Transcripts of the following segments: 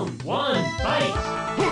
Round one, fight! Fight!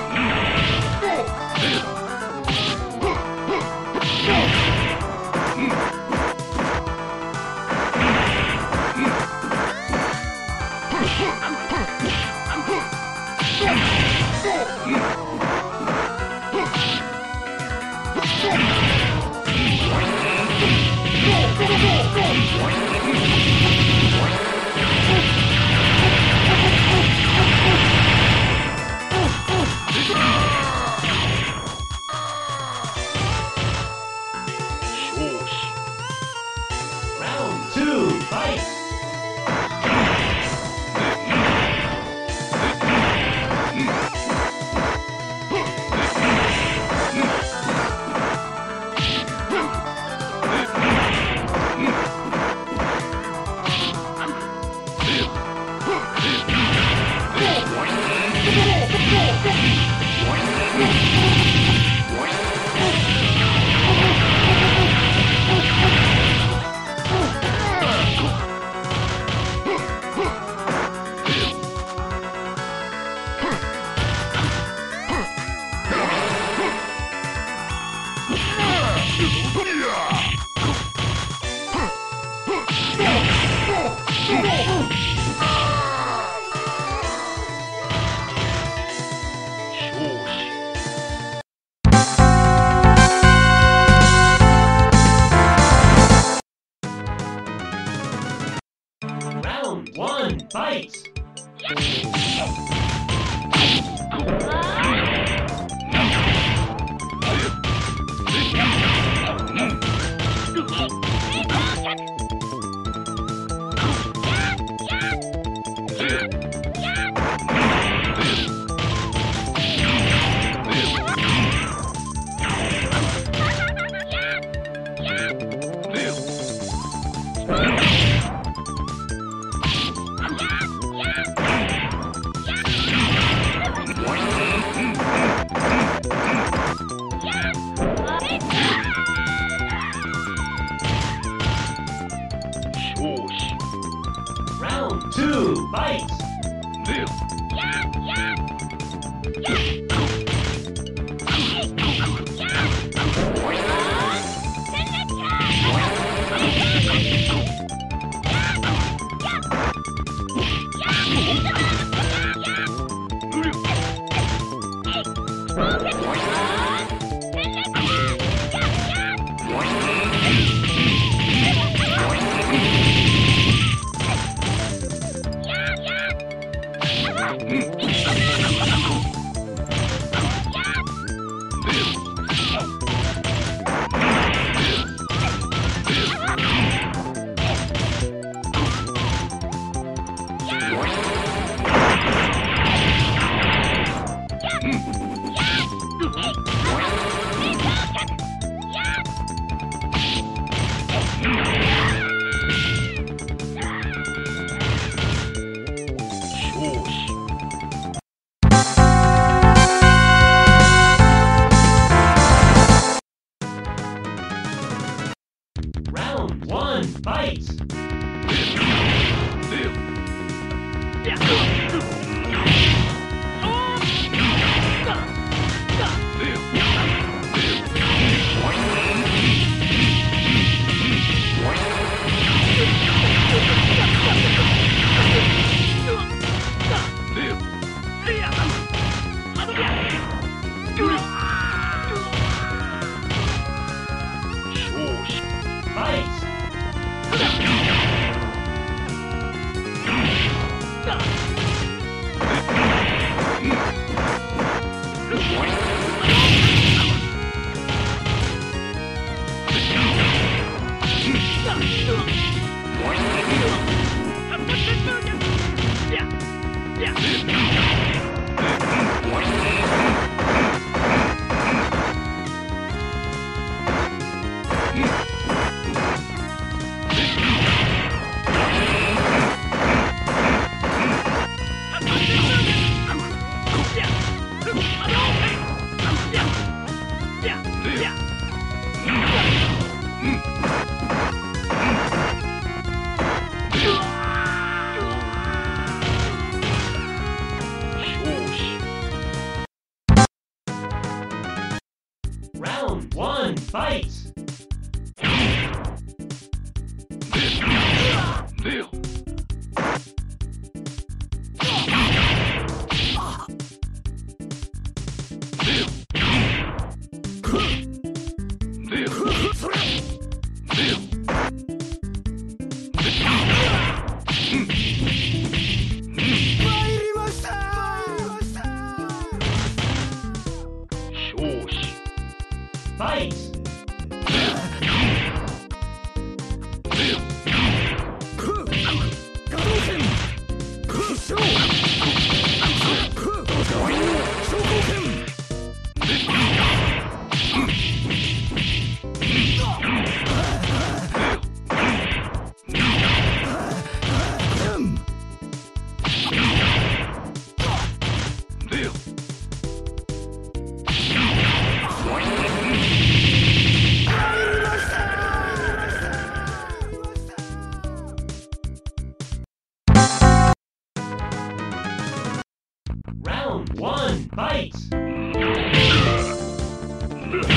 Round one, fight! Round one,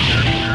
fight!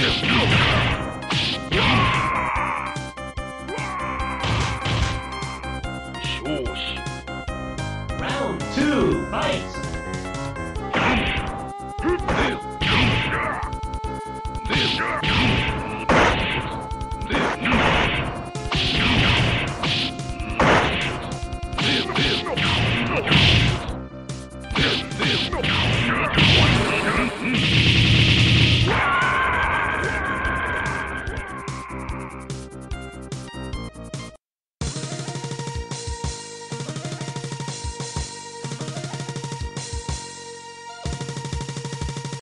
Round 2, fight!